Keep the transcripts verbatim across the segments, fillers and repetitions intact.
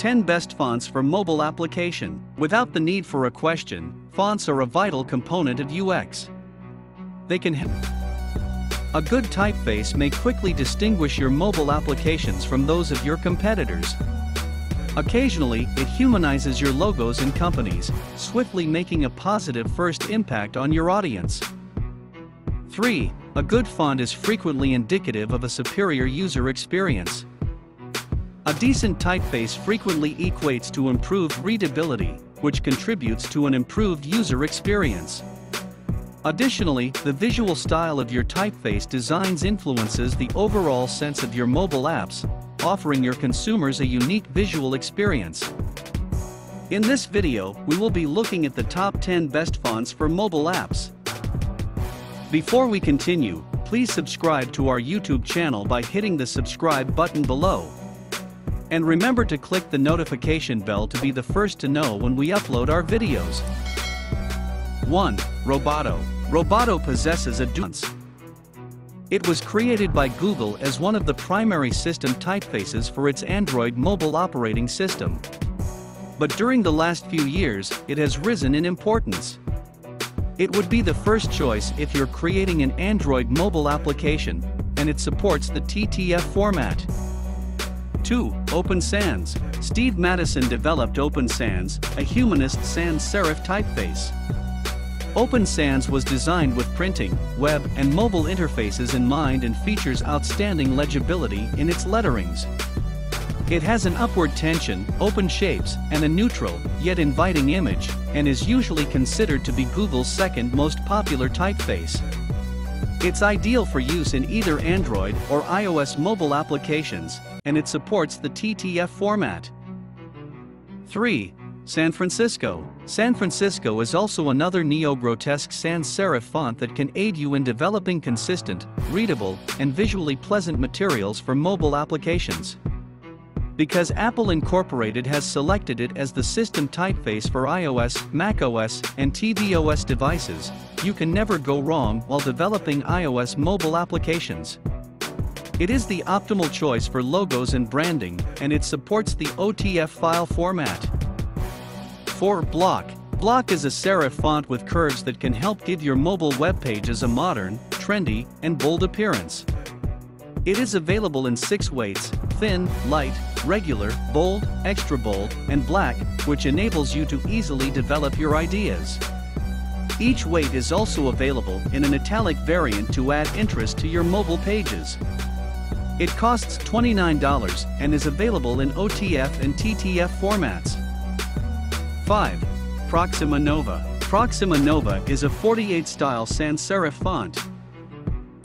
ten Best Fonts for Mobile Application. Without the need for a question, fonts are a vital component of U X. They can help. A good typeface may quickly distinguish your mobile applications from those of your competitors. Occasionally, it humanizes your logos and companies, swiftly making a positive first impact on your audience. three. A good font is frequently indicative of a superior user experience. A decent typeface frequently equates to improved readability, which contributes to an improved user experience. Additionally, the visual style of your typeface designs influences the overall sense of your mobile apps, offering your consumers a unique visual experience. In this video, we will be looking at the top ten best fonts for mobile apps. Before we continue, please subscribe to our YouTube channel by hitting the subscribe button below. And remember to click the notification bell to be the first to know when we upload our videos. one. Roboto. Roboto possesses a nuance. It was created by Google as one of the primary system typefaces for its Android mobile operating system. But during the last few years, it has risen in importance. It would be the first choice if you're creating an Android mobile application, and it supports the T T F format. two. Open Sans. Steve Matteson developed Open Sans, a humanist sans-serif typeface. Open Sans was designed with printing, web, and mobile interfaces in mind and features outstanding legibility in its letterings. It has an upward tension, open shapes, and a neutral, yet inviting image, and is usually considered to be Google's second most popular typeface. It's ideal for use in either Android or iOS mobile applications, and it supports the T T F format. three. San Francisco. San Francisco is also another neo-grotesque sans-serif font that can aid you in developing consistent, readable, and visually pleasant materials for mobile applications. Because Apple Incorporated has selected it as the system typeface for iOS, macOS, and tvOS devices, you can never go wrong while developing iOS mobile applications. It is the optimal choice for logos and branding, and it supports the O T F file format. four. Blaak. Blaak is a serif font with curves that can help give your mobile web pages a modern, trendy, and bold appearance. It is available in six weights: thin, light, regular, bold, extra bold, and black, which enables you to easily develop your ideas. Each weight is also available in an italic variant to add interest to your mobile pages. It costs twenty-nine dollars and is available in O T F and T T F formats. five. Proxima Nova. Proxima Nova is a forty-eight style sans-serif font.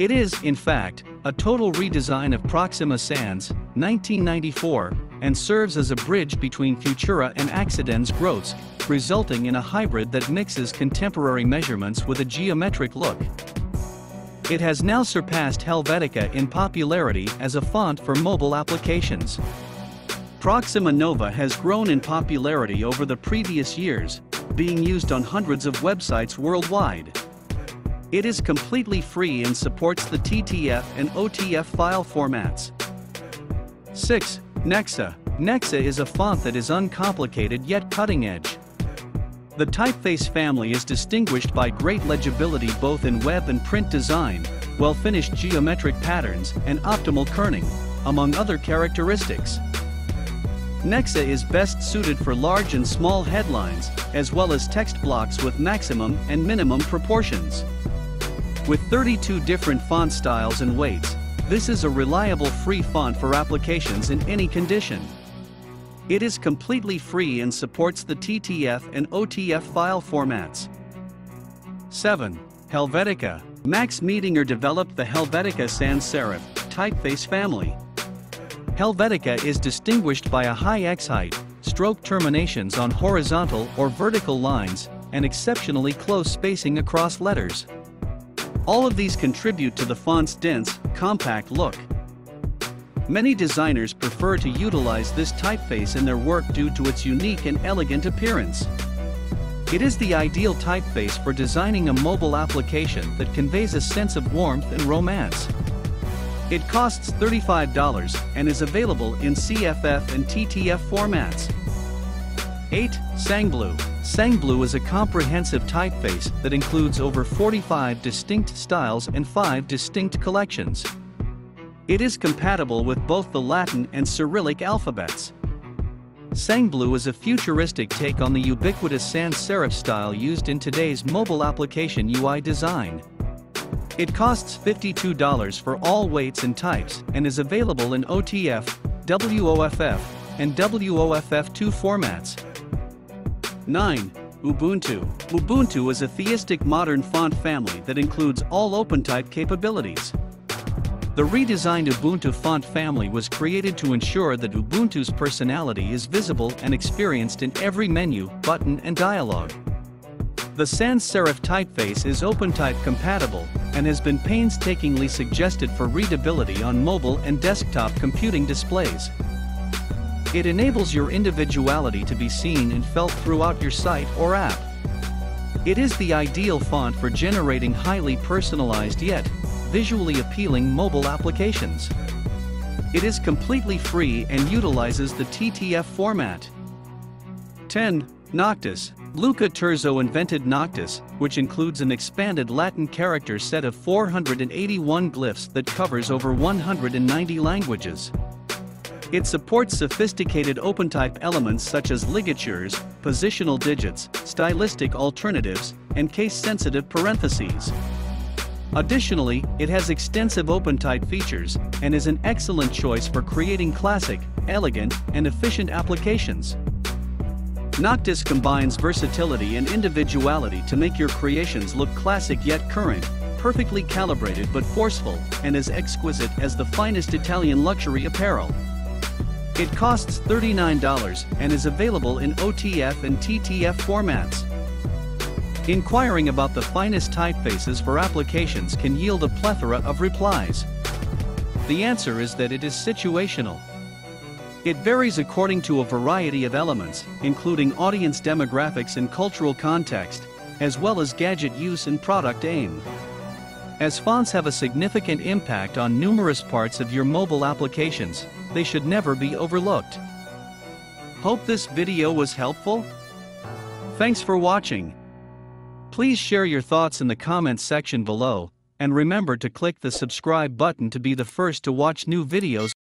It is, in fact, a total redesign of Proxima Sans, nineteen ninety-four, and serves as a bridge between Futura and Akzidenz Grotesk, resulting in a hybrid that mixes contemporary measurements with a geometric look. It has now surpassed Helvetica in popularity as a font for mobile applications. Proxima Nova has grown in popularity over the previous years, being used on hundreds of websites worldwide. It is completely free and supports the T T F and O T F file formats. six. Nexa. Nexa is a font that is uncomplicated yet cutting-edge. The typeface family is distinguished by great legibility both in web and print design, well-finished geometric patterns, and optimal kerning, among other characteristics. Nexa is best suited for large and small headlines, as well as text blocks with maximum and minimum proportions. With thirty-two different font styles and weights, this is a reliable free font for applications in any condition. It is completely free and supports the T T F and O T F file formats. seven. Helvetica. Max Miedinger developed the Helvetica sans-serif typeface family. Helvetica is distinguished by a high X-height, stroke terminations on horizontal or vertical lines, and exceptionally close spacing across letters. All of these contribute to the font's dense, compact look. Many designers prefer to utilize this typeface in their work due to its unique and elegant appearance. It is the ideal typeface for designing a mobile application that conveys a sense of warmth and romance. It costs thirty-five dollars and is available in C F F and T T F formats. eight. Sang Bleu. Sang Bleu is a comprehensive typeface that includes over forty-five distinct styles and five distinct collections. It is compatible with both the Latin and Cyrillic alphabets. Sang Bleu is a futuristic take on the ubiquitous sans-serif style used in today's mobile application U I design. It costs fifty-two dollars for all weights and types and is available in O T F, W O F F, and W O F F two formats. nine. Ubuntu. Ubuntu is a theistic modern font family that includes all OpenType capabilities. The redesigned Ubuntu font family was created to ensure that Ubuntu's personality is visible and experienced in every menu, button, and dialogue. The sans-serif typeface is OpenType compatible and has been painstakingly suggested for readability on mobile and desktop computing displays. It enables your individuality to be seen and felt throughout your site or app. It is the ideal font for generating highly personalized yet visually appealing mobile applications. It is completely free and utilizes the T T F format. ten. Noctis. Luca Turzo invented Noctis, which includes an expanded Latin character set of four hundred eighty-one glyphs that covers over one hundred ninety languages. It supports sophisticated OpenType elements such as ligatures, positional digits, stylistic alternatives, and case-sensitive parentheses. Additionally, it has extensive OpenType features and is an excellent choice for creating classic, elegant, and efficient applications. Noctis combines versatility and individuality to make your creations look classic yet current, perfectly calibrated but forceful, and as exquisite as the finest Italian luxury apparel. It costs thirty-nine dollars and is available in O T F and T T F formats. Inquiring about the finest typefaces for applications can yield a plethora of replies. The answer is that it is situational. It varies according to a variety of elements, including audience demographics and cultural context, as well as gadget use and product aim. As fonts have a significant impact on numerous parts of your mobile applications, they should never be overlooked. Hope this video was helpful. Thanks for watching. Please share your thoughts in the comments section below, and remember to click the subscribe button to be the first to watch new videos.